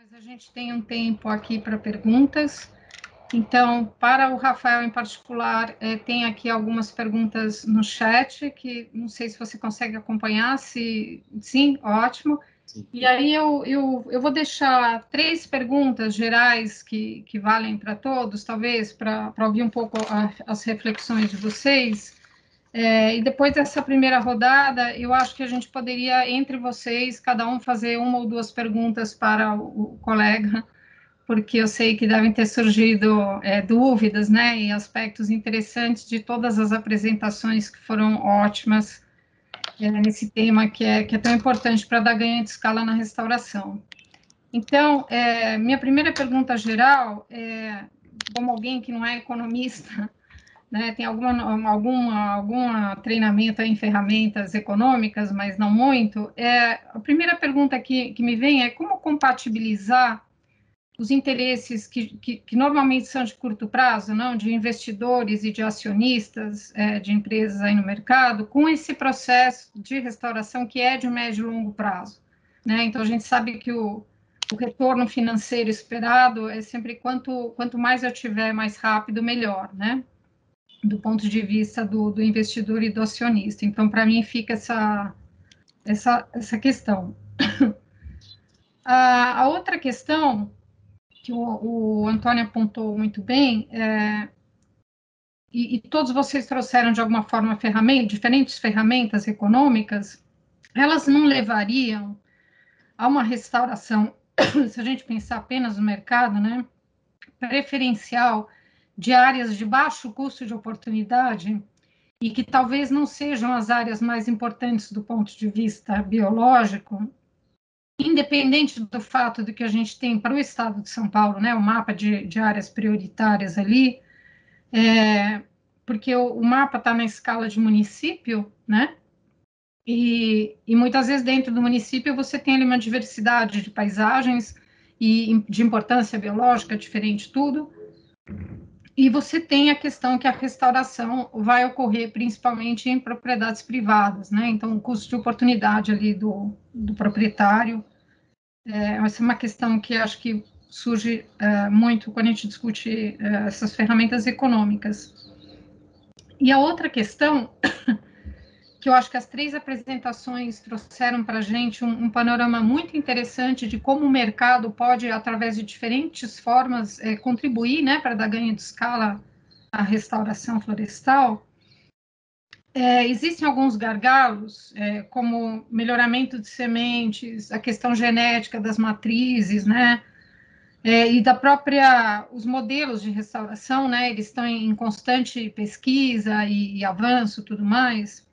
Mas a gente tem um tempo aqui para perguntas. Então, para o Rafael em particular, tem aqui algumas perguntas no chat, que não sei se você consegue acompanhar, se sim, ótimo. Sim. E aí eu vou deixar três perguntas gerais que valem para todos, talvez, para ouvir um pouco as reflexões de vocês. E depois dessa primeira rodada, eu acho que a gente poderia, entre vocês, cada um fazer uma ou duas perguntas para o colega, porque eu sei que devem ter surgido dúvidas, né, e aspectos interessantes de todas as apresentações que foram ótimas nesse tema que é tão importante para dar ganho de escala na restauração. Então, minha primeira pergunta geral, como alguém que não é economista, né, tem algum treinamento em ferramentas econômicas, mas não muito, a primeira pergunta que me vem é como compatibilizar os interesses que normalmente são de curto prazo, não, de investidores e de acionistas de empresas aí no mercado, com esse processo de restauração que é de médio e longo prazo, né? Então, a gente sabe que o retorno financeiro esperado é sempre quanto mais eu tiver, mais rápido, melhor, né? Do ponto de vista do investidor e do acionista. Então, para mim, fica essa questão. A outra questão que o Antônio apontou muito bem, e todos vocês trouxeram de alguma forma diferentes ferramentas econômicas, elas não levariam a uma restauração, se a gente pensar apenas no mercado, né, preferencial de áreas de baixo custo de oportunidade e que talvez não sejam as áreas mais importantes do ponto de vista biológico, independente do fato do que a gente tem para o estado de São Paulo, né, o mapa de áreas prioritárias ali, porque o mapa está na escala de município, né, e muitas vezes dentro do município você tem ali uma diversidade de paisagens e de importância biológica, diferente tudo, e você tem a questão que a restauração vai ocorrer principalmente em propriedades privadas, né? Então, o custo de oportunidade ali do proprietário, essa é uma questão que acho que surge muito quando a gente discute essas ferramentas econômicas. E a outra questão, que eu acho que as três apresentações trouxeram para a gente um panorama muito interessante de como o mercado pode, através de diferentes formas, contribuir, né, para dar ganho de escala à restauração florestal. Existem alguns gargalos, como melhoramento de sementes, a questão genética das matrizes, né, e da própria, os modelos de restauração, né, eles estão em constante pesquisa e avanço, tudo mais.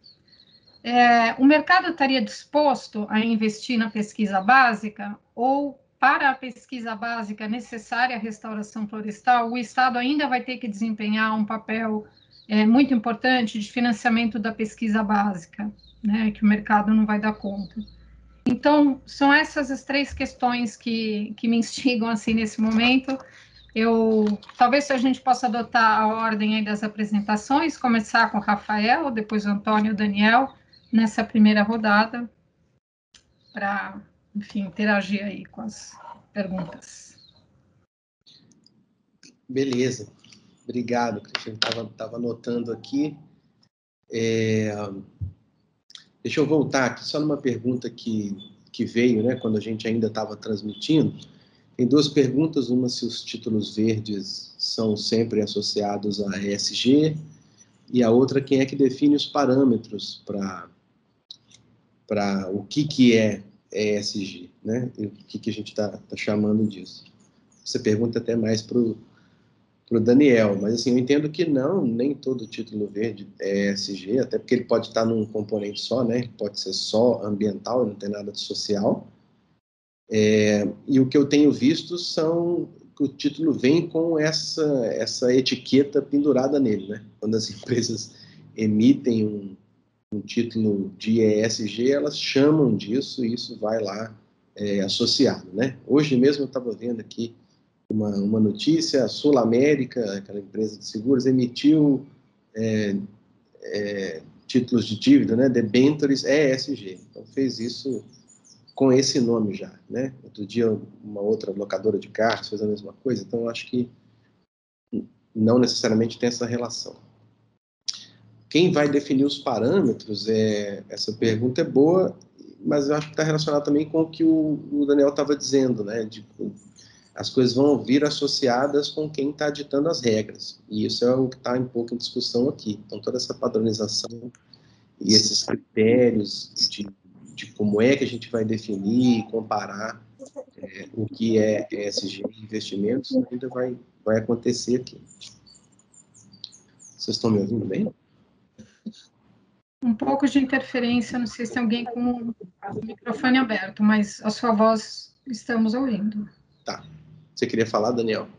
O mercado estaria disposto a investir na pesquisa básica ou, para a pesquisa básica necessária à restauração florestal, o Estado ainda vai ter que desempenhar um papel muito importante de financiamento da pesquisa básica, né, que o mercado não vai dar conta. Então, são essas as três questões que me instigam assim, nesse momento. Talvez a gente possa adotar a ordem aí das apresentações, começar com o Rafael, depois o Antônio e o Daniel, nessa primeira rodada, para, enfim, interagir aí com as perguntas. Beleza, obrigado, Cristiane, estava anotando aqui. Deixa eu voltar aqui, só numa pergunta que veio, né, quando a gente ainda estava transmitindo. Tem duas perguntas, uma se os títulos verdes são sempre associados a ESG, e a outra, quem é que define os parâmetros para o que é ESG, né? E o que a gente está chamando disso. Você pergunta até mais para o Daniel, mas assim, eu entendo que não, nem todo título verde é ESG, até porque ele pode estar num componente só, né? Pode ser só ambiental, não tem nada de social. E o que eu tenho visto são que o título vem com essa etiqueta pendurada nele, né? Quando as empresas emitem um título de ESG, elas chamam disso e isso vai lá associado, né? Hoje mesmo eu estava vendo aqui uma notícia, a Sul América, aquela empresa de seguros, emitiu títulos de dívida, né? Debentures ESG, então fez isso com esse nome já, né? Outro dia, uma outra locadora de carros fez a mesma coisa, então eu acho que não necessariamente tem essa relação. Quem vai definir os parâmetros, essa pergunta é boa, mas eu acho que está relacionado também com o que o Daniel estava dizendo, né? As coisas vão vir associadas com quem está ditando as regras, e isso é o que está um pouco em discussão aqui. Então, toda essa padronização e esses critérios de como é que a gente vai definir e comparar o que é ESG e investimentos, ainda vai acontecer aqui. Vocês estão me ouvindo bem? Um pouco de interferência, não sei se tem alguém com o microfone aberto, mas a sua voz estamos ouvindo. Tá. Você queria falar, Daniel?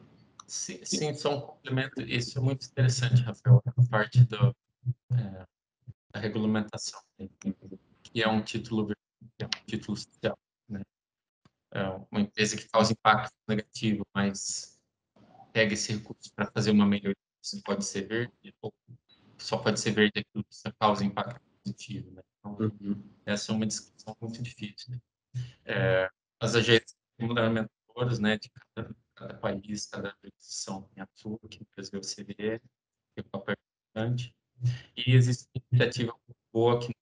Sim, só um complemento. Isso é muito interessante, Rafael, a parte da regulamentação, que é um título social, né? É uma empresa que causa impacto negativo, mas pega esse recurso para fazer uma melhoria. Isso pode ser verde ou só pode ser verde aquilo que só causa impacto positivo, né? Então, essa é uma discussão muito difícil, né? As agências regulamentadoras, né, de cada país, cada jurisdição tem a sua, que no Brasil é o CVE, que é o papel importante. E existe uma iniciativa boa aqui no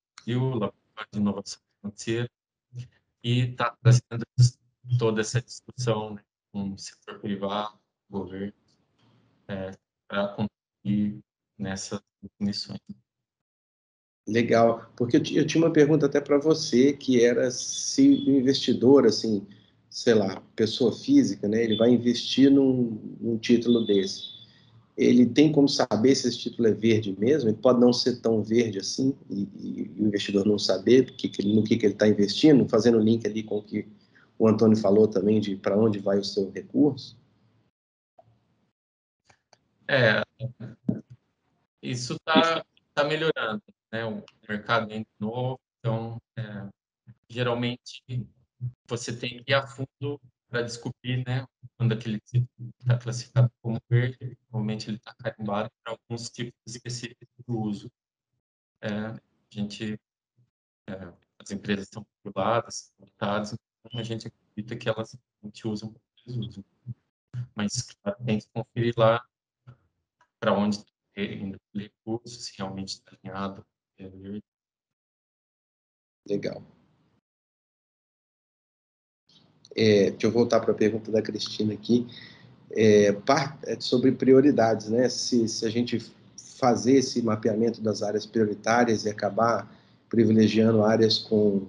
Brasil, Laboratório de Inovação Financeira, e está trazendo toda essa discussão, né, com o setor privado, o governo, para contribuir nessas definições. Legal, porque eu tinha uma pergunta até para você, que era se o investidor, assim, sei lá, pessoa física, né, ele vai investir num título desse. Ele tem como saber se esse título é verde mesmo? Ele pode não ser tão verde assim, e o investidor não saber no que ele está investindo, fazendo link ali com o que o Antônio falou também, de para onde vai o seu recurso? Isso está melhorando, né? O mercado é novo, então, geralmente, você tem que ir a fundo para descobrir, né, quando aquele título está classificado como verde, normalmente ele está carimbado para alguns tipos específicos do uso. As empresas estão reguladas, tratadas, então a gente acredita que elas realmente usam o que eles usam. Mas, claro, tem que conferir lá para onde está indo o recurso, se realmente está alinhado. Legal. Deixa eu voltar para a pergunta da Cristina aqui, sobre prioridades, né? Se a gente fazer esse mapeamento das áreas prioritárias e acabar privilegiando áreas com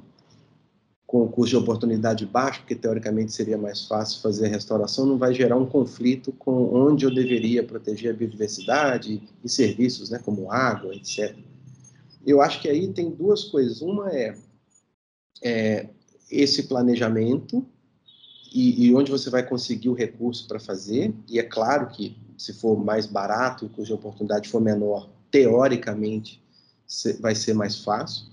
custo de oportunidade baixo, porque teoricamente seria mais fácil fazer a restauração, não vai gerar um conflito com onde eu deveria proteger a biodiversidade e serviços, né, como água, etc. Eu acho que aí tem duas coisas. Uma é esse planejamento e onde você vai conseguir o recurso para fazer, e é claro que se for mais barato, cuja oportunidade for menor, teoricamente vai ser mais fácil,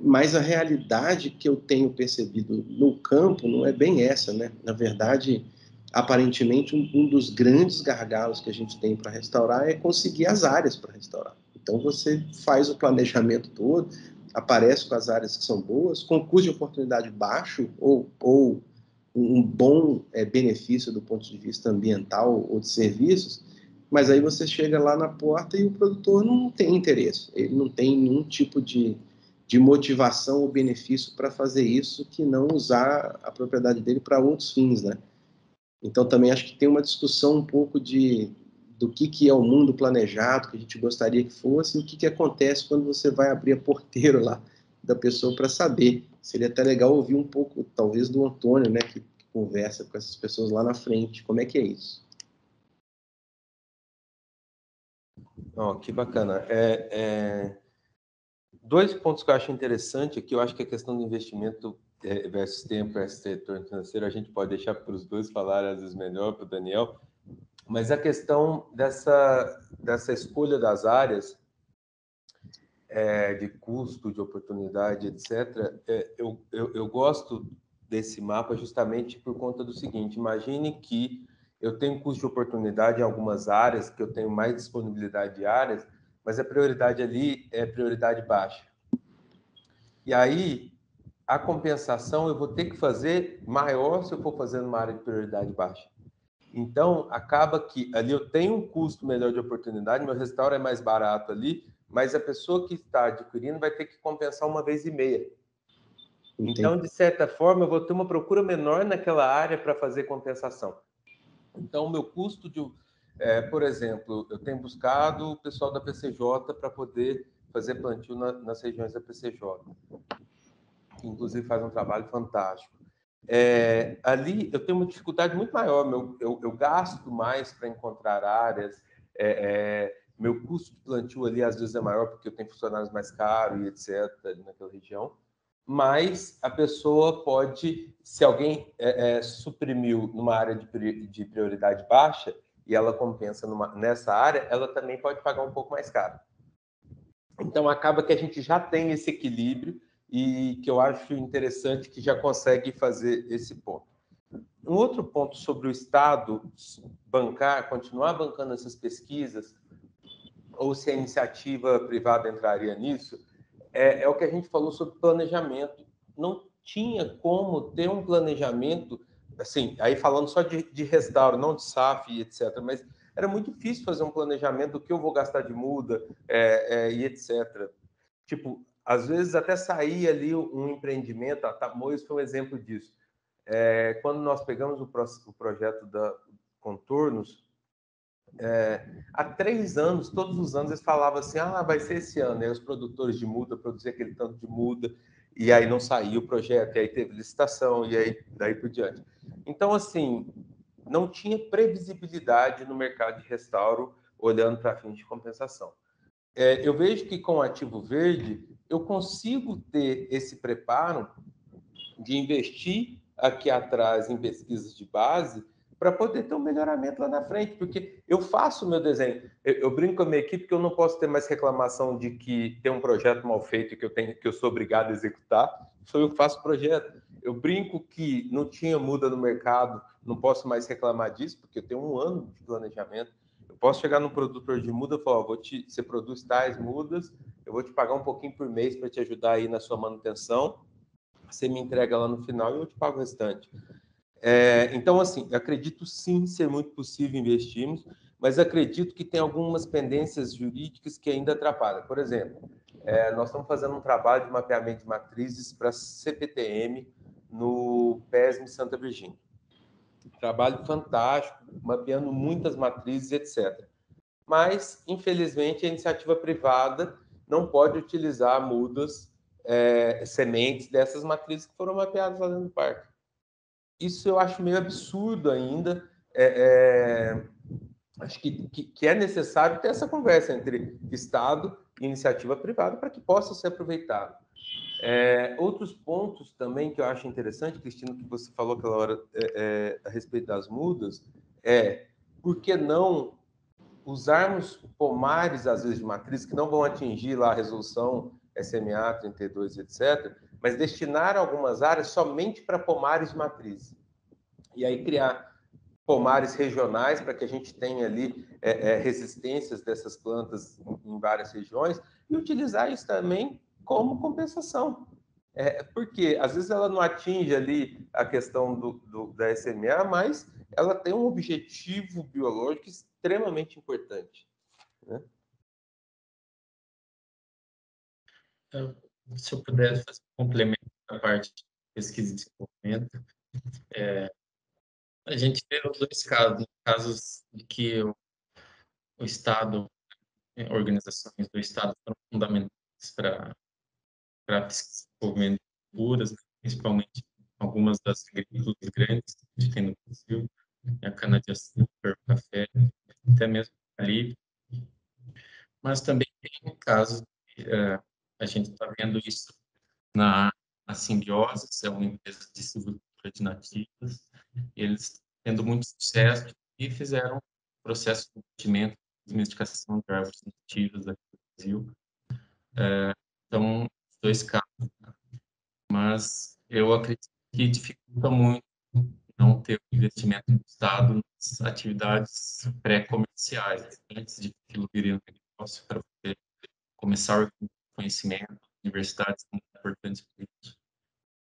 mas a realidade que eu tenho percebido no campo não é bem essa, né? Na verdade, aparentemente, um dos grandes gargalos que a gente tem para restaurar é conseguir as áreas para restaurar. Então, você faz o planejamento todo, aparece com as áreas que são boas, com custo de oportunidade baixo ou um bom benefício do ponto de vista ambiental ou de serviços, mas aí você chega lá na porta e o produtor não tem interesse, ele não tem nenhum tipo de motivação ou benefício para fazer isso que não usar a propriedade dele para outros fins, né? Então, também acho que tem uma discussão um pouco do que é o mundo planejado, que a gente gostaria que fosse, e o que acontece quando você vai abrir a porteira lá da pessoa para saber. Seria até legal ouvir um pouco, talvez, do Antônio, né, que conversa com essas pessoas lá na frente. Como é que é isso? Oh, que bacana. Dois pontos que eu acho interessante aqui, eu acho que a questão do investimento versus tempo, versus retorno financeiro, a gente pode deixar para os dois falarem, às vezes melhor, para o Daniel, mas a questão dessa escolha das áreas, de custo, de oportunidade, etc., eu gosto desse mapa justamente por conta do seguinte: imagine que eu tenho custo de oportunidade em algumas áreas, que eu tenho mais disponibilidade de áreas, mas a prioridade ali é prioridade baixa. E aí, a compensação eu vou ter que fazer maior se eu for fazer numa área de prioridade baixa. Então, acaba que ali eu tenho um custo melhor de oportunidade, meu restauro é mais barato ali, mas a pessoa que está adquirindo vai ter que compensar uma vez e meia. Entendi. Então, de certa forma, eu vou ter uma procura menor naquela área para fazer compensação. Então, o meu custo de... por exemplo, eu tenho buscado o pessoal da PCJ para poder fazer plantio nas regiões da PCJ, que inclusive faz um trabalho fantástico. Ali eu tenho uma dificuldade muito maior, eu gasto mais para encontrar áreas, meu custo de plantio ali às vezes é maior porque eu tenho funcionários mais caros e etc. ali naquela região. Mas a pessoa pode, se alguém suprimiu numa área de prioridade baixa e ela compensa nessa área, ela também pode pagar um pouco mais caro. Então, acaba que a gente já tem esse equilíbrio e que eu acho interessante que já consegue fazer esse ponto. Um outro ponto sobre o Estado bancar, continuar bancando essas pesquisas, ou se a iniciativa privada entraria nisso, é o que a gente falou sobre planejamento. Não tinha como ter um planejamento, assim, aí falando só de restauro, não de SAF e etc., mas era muito difícil fazer um planejamento do que eu vou gastar de muda e etc. Tipo, às vezes até saía ali um empreendimento, a Tamoios foi um exemplo disso. Quando nós pegamos o projeto da Contornos, há 3 anos, todos os anos, eles falavam assim, vai ser esse ano, aí os produtores de muda, produzir aquele tanto de muda, e aí não saiu o projeto, e aí teve licitação, e aí daí por diante. Então, assim, não tinha previsibilidade no mercado de restauro, olhando para fins de compensação. Eu vejo que com o Ativo Verde, eu consigo ter esse preparo de investir aqui atrás em pesquisas de base, para poder ter um melhoramento lá na frente, porque eu faço o meu desenho, eu brinco com a minha equipe que eu não posso ter mais reclamação de que tem um projeto mal feito que eu sou obrigado a executar, sou eu que faço o projeto. Eu brinco que não tinha muda no mercado, não posso mais reclamar disso, porque eu tenho 1 ano de planejamento, eu posso chegar num produtor de muda e falar, você produz tais mudas, eu vou te pagar um pouquinho por mês para te ajudar aí na sua manutenção, você me entrega lá no final e eu te pago o restante. Então, assim, acredito sim ser muito possível investirmos, mas acredito que tem algumas pendências jurídicas que ainda atrapalham. Por exemplo, nós estamos fazendo um trabalho de mapeamento de matrizes para CPTM no PESM Santa Virgínia. Trabalho fantástico, mapeando muitas matrizes, etc. Mas, infelizmente, a iniciativa privada não pode utilizar mudas, sementes dessas matrizes que foram mapeadas lá dentro do parque. Isso eu acho meio absurdo ainda. Acho que é necessário ter essa conversa entre Estado e iniciativa privada para que possa ser aproveitado. Outros pontos também que eu acho interessante, Cristina, que você falou aquela hora a respeito das mudas, por que não usarmos pomares, às vezes, de matriz, que não vão atingir lá a resolução SMA 32, etc., mas destinar algumas áreas somente para pomares de matriz. E aí criar pomares regionais para que a gente tenha ali resistências dessas plantas em várias regiões e utilizar isso também como compensação. Porque às vezes ela não atinge ali a questão da SMA, mas ela tem um objetivo biológico extremamente importante, né? Se eu pudesse fazer um complemento da parte de pesquisa e desenvolvimento, a gente vê os dois casos, de que o Estado, organizações do Estado foram fundamentais para pesquisa e desenvolvimento de culturas, principalmente algumas das agriculturas grandes que a gente tem no Brasil, a cana-de-açúcar, o café, até mesmo o calibre. Mas também tem casos de... a gente está vendo isso na Simbiose, que é uma empresa de silvicultura de nativas. Eles tendo muito sucesso e fizeram processo de investimento, de domesticação de árvores nativas aqui no Brasil. Então, os dois casos. Mas eu acredito que dificulta muito não ter o investimento do Estado nas atividades pré-comerciais, antes de aquilo viria no negócio, para poder começar a conhecimento, universidades são importantes para isso.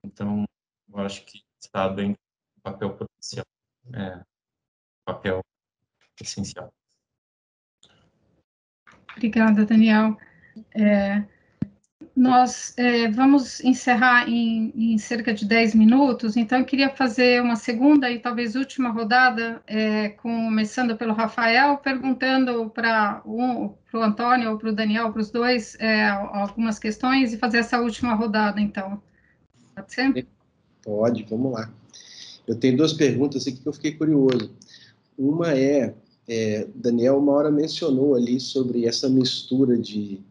Então, eu acho que o Estado tem um papel potencial, papel essencial. Obrigada, Daniel. Nós vamos encerrar em cerca de 10 minutos, então eu queria fazer uma segunda e talvez última rodada, começando pelo Rafael, perguntando para o Antônio ou para o Daniel, para os dois, algumas questões e fazer essa última rodada, então. Pode ser? Pode, vamos lá. Eu tenho duas perguntas aqui que eu fiquei curioso. Uma Daniel, uma hora mencionou ali sobre essa mistura de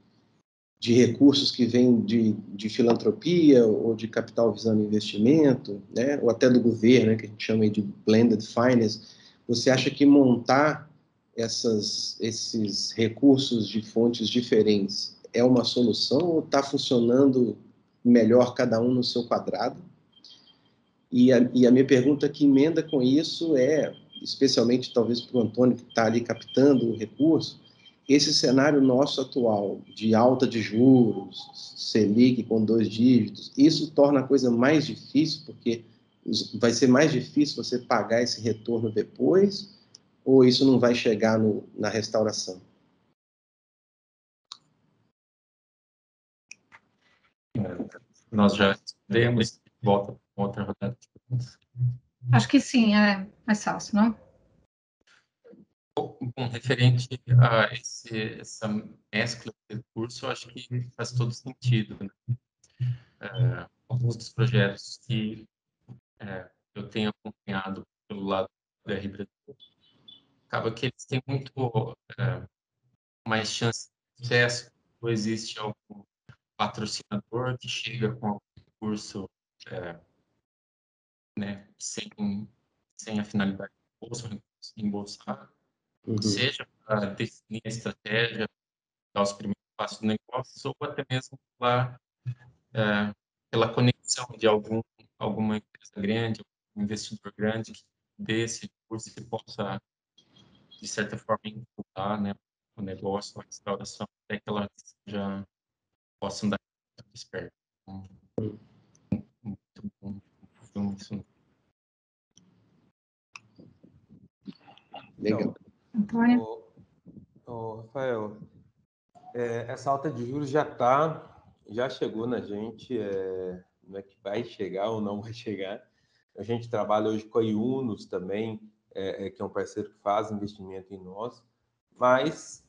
recursos que vêm de filantropia ou de capital visando investimento, né, ou até do governo, né, que a gente chama aí de blended finance. Você acha que montar esses recursos de fontes diferentes é uma solução ou está funcionando melhor cada um no seu quadrado? E a minha pergunta que emenda com isso especialmente talvez para o Antônio, que está ali captando o recurso, esse cenário nosso atual, de alta de juros, Selic com 2 dígitos, isso torna a coisa mais difícil, porque vai ser mais difícil você pagar esse retorno depois, ou isso não vai chegar na restauração? Nós já demos volta para outra rodada. Acho que sim, é mais fácil, não? Bom, referente a essa mescla de recursos, eu acho que faz todo sentido, né? Alguns dos projetos que eu tenho acompanhado pelo lado da RBD, acaba que eles têm muito mais chance de sucesso, ou existe algum patrocinador que chega com algum recurso né, sem a finalidade de embolsar, seja para definir a estratégia, dar os primeiros passos do negócio, ou até mesmo pela conexão de alguma empresa grande, algum investidor grande que dê esse recurso e possa, de certa forma, impulsionar, né, o negócio, a restauração, até que ela já possa andar esperto. Muito bom filme isso. Legal. Ô, Rafael, essa alta de juros já chegou na gente, não é que vai chegar ou não vai chegar. A gente trabalha hoje com a Yunus também, que é um parceiro que faz investimento em nós, mas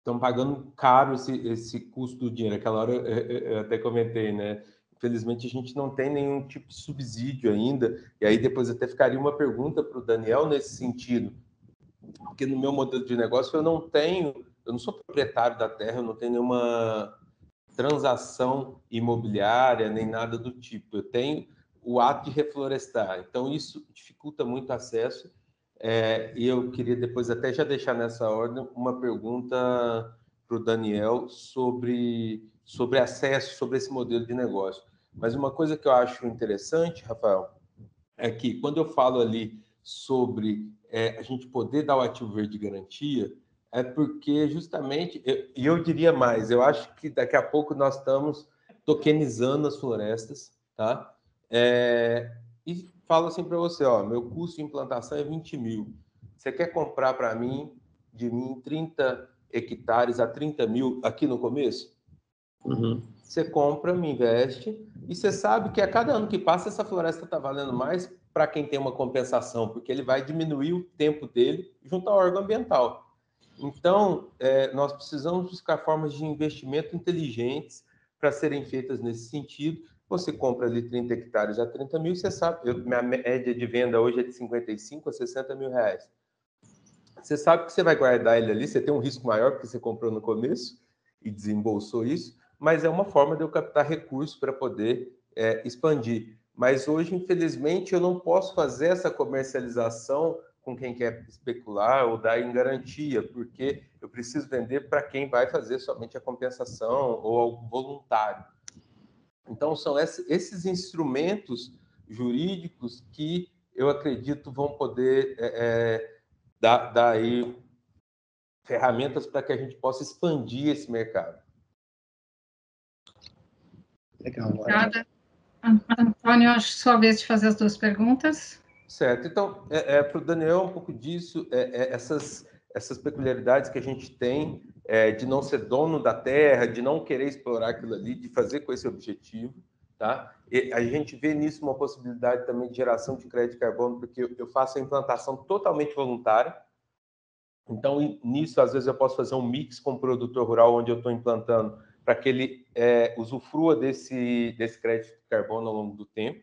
estão pagando caro esse custo do dinheiro. Aquela hora eu até comentei, né? Infelizmente, a gente não tem nenhum tipo de subsídio ainda, e aí depois até ficaria uma pergunta para o Daniel nesse sentido. Porque no meu modelo de negócio eu não sou proprietário da terra, eu não tenho nenhuma transação imobiliária, nem nada do tipo. Eu tenho o ato de reflorestar, então isso dificulta muito o acesso. E eu queria depois até já deixar nessa ordem uma pergunta para o Daniel sobre acesso, sobre esse modelo de negócio. Mas uma coisa que eu acho interessante, Rafael, é que quando eu falo ali sobre a gente poder dar o ativo verde de garantia, é porque justamente, e eu diria mais, eu acho que daqui a pouco nós estamos tokenizando as florestas, tá? E falo assim para você, ó, meu custo de implantação é 20 mil. Você quer comprar de mim 30 hectares a 30 mil aqui no começo? Você compra, me investe, e você sabe que a cada ano que passa essa floresta está valendo mais para quem tem uma compensação, porque ele vai diminuir o tempo dele junto ao órgão ambiental. Então, nós precisamos buscar formas de investimento inteligentes para serem feitas nesse sentido. Você compra ali 30 hectares a 30 mil, você sabe, minha média de venda hoje é de 55 a 60 mil reais. Você sabe que você vai guardar ele ali, você tem um risco maior porque você comprou no começo e desembolsou isso, mas é uma forma de eu captar recursos para poder expandir. Mas hoje, infelizmente, eu não posso fazer essa comercialização com quem quer especular ou dar em garantia, porque eu preciso vender para quem vai fazer somente a compensação ou ao voluntário. Então, são esses instrumentos jurídicos que eu acredito vão poder dar aí ferramentas para que a gente possa expandir esse mercado. Legal. Obrigada. Antônio, acho que só a vez de fazer as duas perguntas. Certo. Então, para o Daniel, um pouco disso, essas peculiaridades que a gente tem de não ser dono da terra, de não querer explorar aquilo ali, de fazer com esse objetivo, tá? E a gente vê nisso uma possibilidade também de geração de crédito de carbono, porque eu faço a implantação totalmente voluntária. Então, nisso, às vezes, eu posso fazer um mix com o produtor rural onde eu estou implantando para que ele usufrua desse crédito de carbono ao longo do tempo.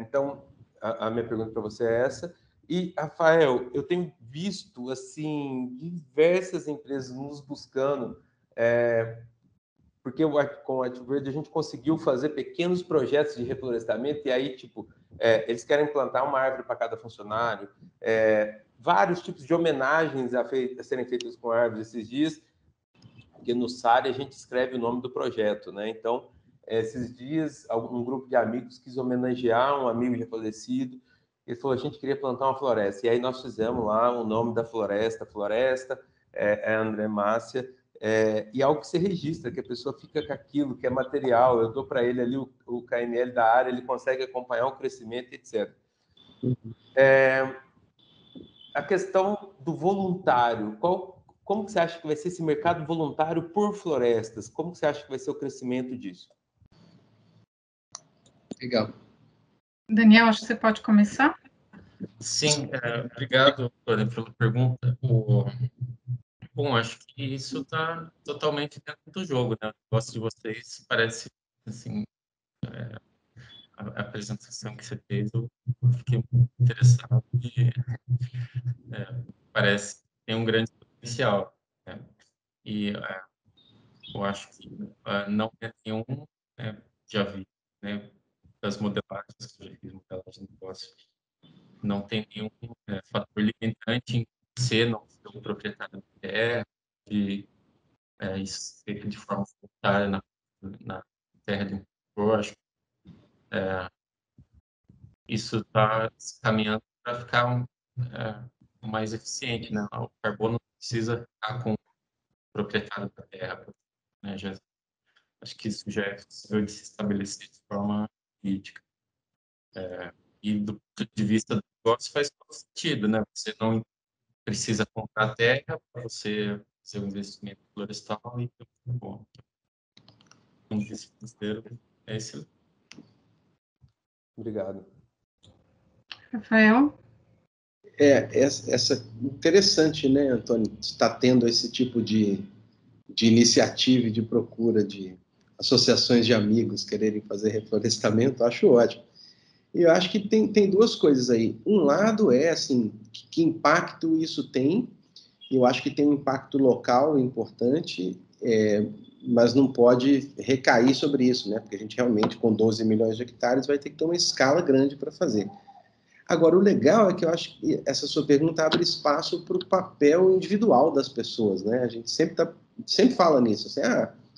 Então, a minha pergunta para você é essa. E, Rafael, eu tenho visto, assim, diversas empresas nos buscando, porque com o Ativo Verde a gente conseguiu fazer pequenos projetos de reflorestamento, e aí, tipo, eles querem plantar uma árvore para cada funcionário, vários tipos de homenagens a serem feitas com árvores esses dias, porque no SARI a gente escreve o nome do projeto, né? Então, esses dias, um grupo de amigos quis homenagear um amigo já falecido. Ele falou, a gente queria plantar uma floresta. E aí nós fizemos lá o nome da floresta, André Mácia, e algo que você registra, que a pessoa fica com aquilo, que é material, eu dou para ele ali o KML da área, ele consegue acompanhar o crescimento, etc. A questão do voluntário, como que você acha que vai ser esse mercado voluntário por florestas? Como que você acha que vai ser o crescimento disso? Legal. Daniel, acho que você pode começar. Sim, obrigado pela pergunta. Bom, acho que isso está totalmente dentro do jogo, né? O negócio de vocês parece, assim, a apresentação que você fez, eu fiquei muito interessado e parece que tem um grande potencial, né? E eu acho que não é nenhum, já vi, né? Das modelagens, que eu já fiz modelagem de negócio, não tem nenhum fator limitante em você não ser o proprietário da terra, de isso ser de forma voluntária na terra de um produtor. Acho que isso está caminhando para ficar mais eficiente, né? O carbono não precisa ficar com o proprietário da terra, né? Acho que isso já é possível de se estabelecer de forma política. E do ponto de vista do negócio faz todo sentido, né? Você não precisa comprar terra para você fazer um investimento florestal e ter um bom. Então, esse financeiro é excelente. Obrigado. Rafael? Interessante, né, Antônio? Está tendo esse tipo de iniciativa e de procura de associações de amigos quererem fazer reflorestamento, acho ótimo. E eu acho que tem duas coisas aí. Um lado é, assim, que impacto isso tem. Eu acho que tem um impacto local importante, mas não pode recair sobre isso, né? Porque a gente realmente, com 12 milhões de hectares, vai ter que ter uma escala grande para fazer. Agora, o legal é que eu acho que essa sua pergunta abre espaço para o papel individual das pessoas, né? A gente sempre fala nisso, assim,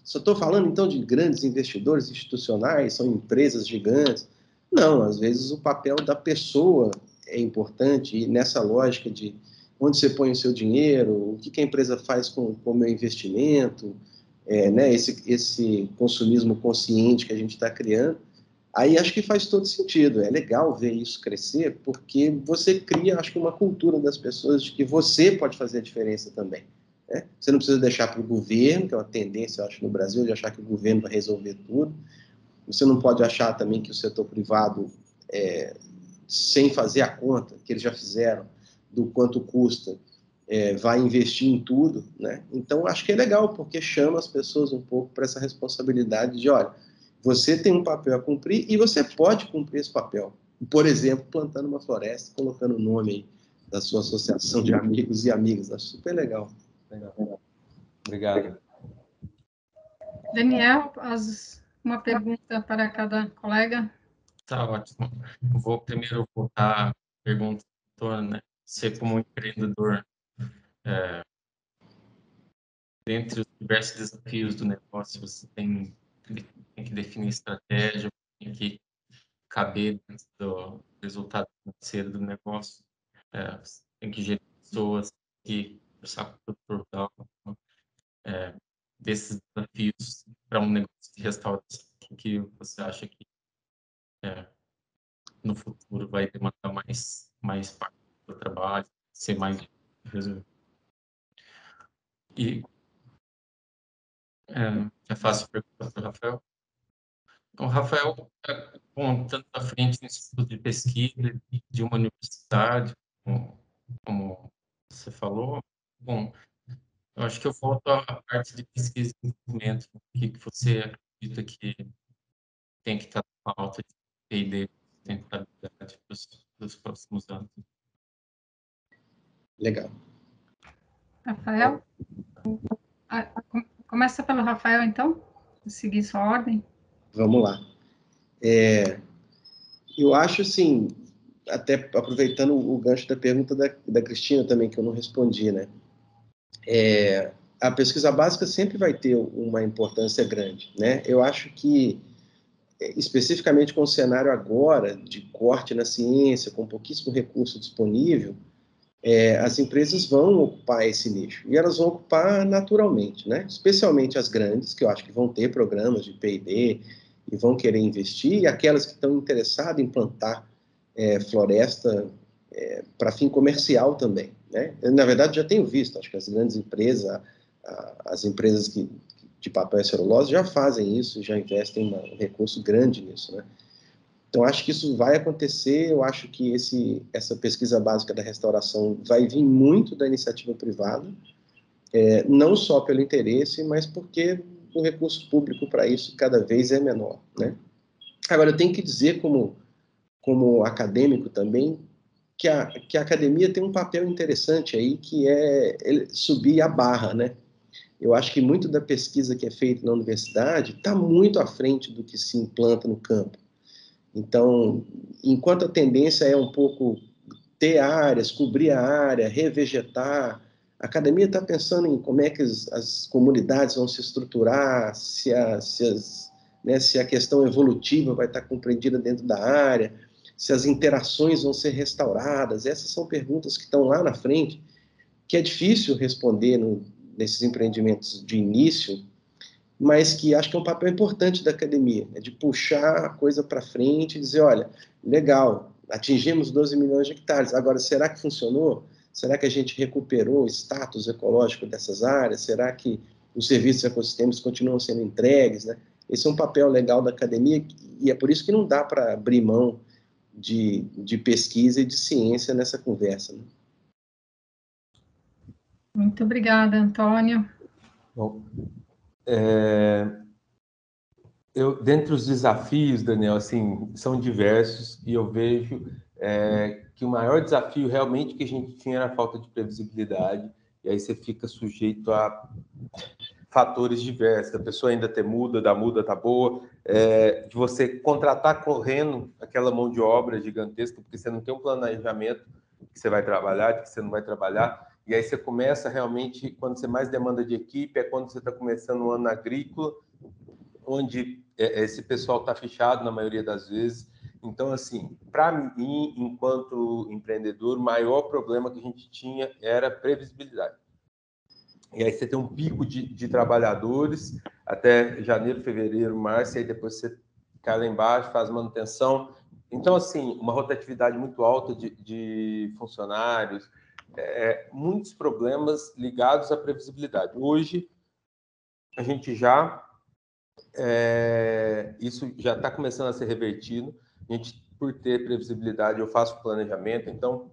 só estou falando, então, de grandes investidores institucionais, são empresas gigantes. Não, às vezes o papel da pessoa é importante, e nessa lógica de onde você põe o seu dinheiro, o que a empresa faz com o meu investimento, né, esse consumismo consciente que a gente está criando, aí acho que faz todo sentido. É legal ver isso crescer, porque você cria, acho que, uma cultura das pessoas de que você pode fazer a diferença também. Você não precisa deixar para o governo, que é uma tendência, eu acho, no Brasil, de achar que o governo vai resolver tudo. Você não pode achar também que o setor privado, sem fazer a conta, que eles já fizeram, do quanto custa, vai investir em tudo, né? Então, acho que é legal, porque chama as pessoas um pouco para essa responsabilidade de, olha, você tem um papel a cumprir e você pode cumprir esse papel. Por exemplo, plantando uma floresta, colocando o nome aí da sua associação de amigos e amigas. Acho super legal. Legal. Obrigado. Daniel, uma pergunta para cada colega. Tá ótimo. Vou primeiro voltar a pergunta, né? Você, como empreendedor, dentre os diversos desafios do negócio, você tem que definir estratégia, tem que caber dentro do resultado financeiro do negócio, você tem que gerir pessoas que conversar com o produtor rural, desses desafios para um negócio de restauração, que você acha que no futuro vai demandar mais parte do trabalho, ser mais resolvido? E é fácil perguntar para o Rafael. O Rafael está tanto à frente no estudo de pesquisa de uma universidade, como você falou. Bom, eu acho que eu volto à parte de pesquisa e desenvolvimento. O que você acredita que tem que estar na pauta de P&D, sustentabilidade dos próximos anos? Legal. Rafael? Começa pelo Rafael, então, vou seguir sua ordem. Vamos lá. Eu acho, assim, até aproveitando o gancho da pergunta da Cristina também, que eu não respondi, né? A pesquisa básica sempre vai ter uma importância grande, né? Eu acho que, especificamente com o cenário agora de corte na ciência, com pouquíssimo recurso disponível, as empresas vão ocupar esse nicho, e elas vão ocupar naturalmente, né? Especialmente as grandes, que eu acho que vão ter programas de P&D e vão querer investir, e aquelas que estão interessadas em plantar floresta para fim comercial também, né? Eu, na verdade, já tenho visto, acho que as grandes empresas, as empresas de papel e celulose já fazem isso, já investem um recurso grande nisso, né? Então, acho que isso vai acontecer. Eu acho que essa pesquisa básica da restauração vai vir muito da iniciativa privada, não só pelo interesse, mas porque o recurso público para isso cada vez é menor, né? Agora, eu tenho que dizer, como acadêmico também, que a academia tem um papel interessante aí, que é subir a barra, né? Eu acho que muito da pesquisa que é feita na universidade está muito à frente do que se implanta no campo. Então, enquanto a tendência é um pouco ter áreas, cobrir a área, revegetar, a academia está pensando em como é que as comunidades vão se estruturar, se a questão evolutiva vai estar compreendida dentro da área, se as interações vão ser restauradas. Essas são perguntas que estão lá na frente, que é difícil responder nesses empreendimentos de início, mas que acho que é um papel importante da academia, é de puxar a coisa para frente e dizer, olha, legal, atingimos 12 milhões de hectares, agora será que funcionou? Será que a gente recuperou o status ecológico dessas áreas? Será que os serviços ecossistêmicos continuam sendo entregues, né? Esse é um papel legal da academia, e é por isso que não dá para abrir mão de pesquisa e de ciência nessa conversa, né? Muito obrigada, Antônio. Bom, dentre os desafios, Daniel, assim, são diversos, e eu vejo que o maior desafio realmente que a gente tinha era a falta de previsibilidade, e aí você fica sujeito a fatores diversos, a pessoa ainda ter muda, da muda tá boa, de você contratar correndo aquela mão de obra gigantesca, porque você não tem um planejamento que você vai trabalhar, que você não vai trabalhar. E aí você começa realmente, quando você mais demanda de equipe, é quando você está começando um ano agrícola, onde esse pessoal está fichado na maioria das vezes. Então, assim, para mim, enquanto empreendedor, o maior problema que a gente tinha era previsibilidade. E aí você tem um pico de trabalhadores até janeiro, fevereiro, março, e aí depois você cai lá embaixo, faz manutenção. Então, assim, uma rotatividade muito alta de funcionários, muitos problemas ligados à previsibilidade. Hoje, a gente já... isso já está começando a ser revertido. A gente, por ter previsibilidade, eu faço planejamento, então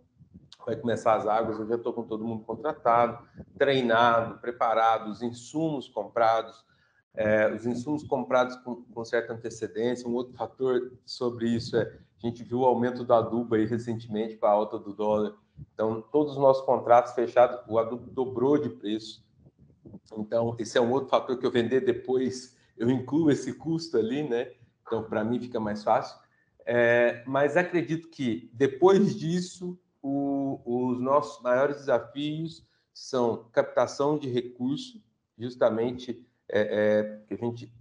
vai começar as águas, eu já estou com todo mundo contratado, treinado, preparado, os insumos comprados, com certa antecedência. Um outro fator sobre isso a gente viu o aumento do adubo aí recentemente com a alta do dólar. Então, todos os nossos contratos fechados, o adubo dobrou de preço. Então, esse é um outro fator que eu vender depois, eu incluo esse custo ali, né? Então, para mim fica mais fácil. Mas acredito que, depois disso, os nossos maiores desafios são captação de recursos, justamente que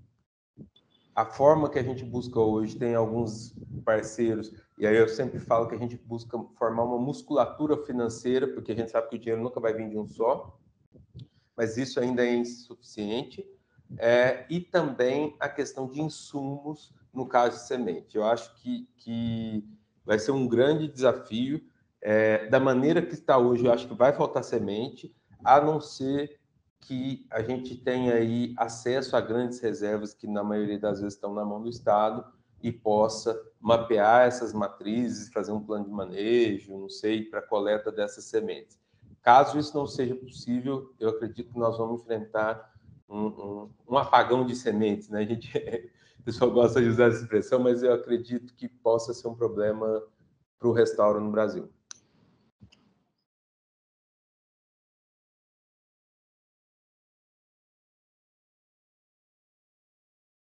a forma que a gente busca hoje, tem alguns parceiros, e aí eu sempre falo que a gente busca formar uma musculatura financeira, porque a gente sabe que o dinheiro nunca vai vir de um só, mas isso ainda é insuficiente. e também a questão de insumos no caso de semente. Eu acho que vai ser um grande desafio. Da maneira que está hoje, eu acho que vai faltar semente, a não ser que a gente tenha aí acesso a grandes reservas que, na maioria das vezes, estão na mão do Estado e possa mapear essas matrizes, fazer um plano de manejo, não sei, para coleta dessas sementes. Caso isso não seja possível, eu acredito que nós vamos enfrentar um apagão de sementes, né? A gente, o pessoal gosta de usar essa expressão, mas eu acredito que possa ser um problema para o restauro no Brasil.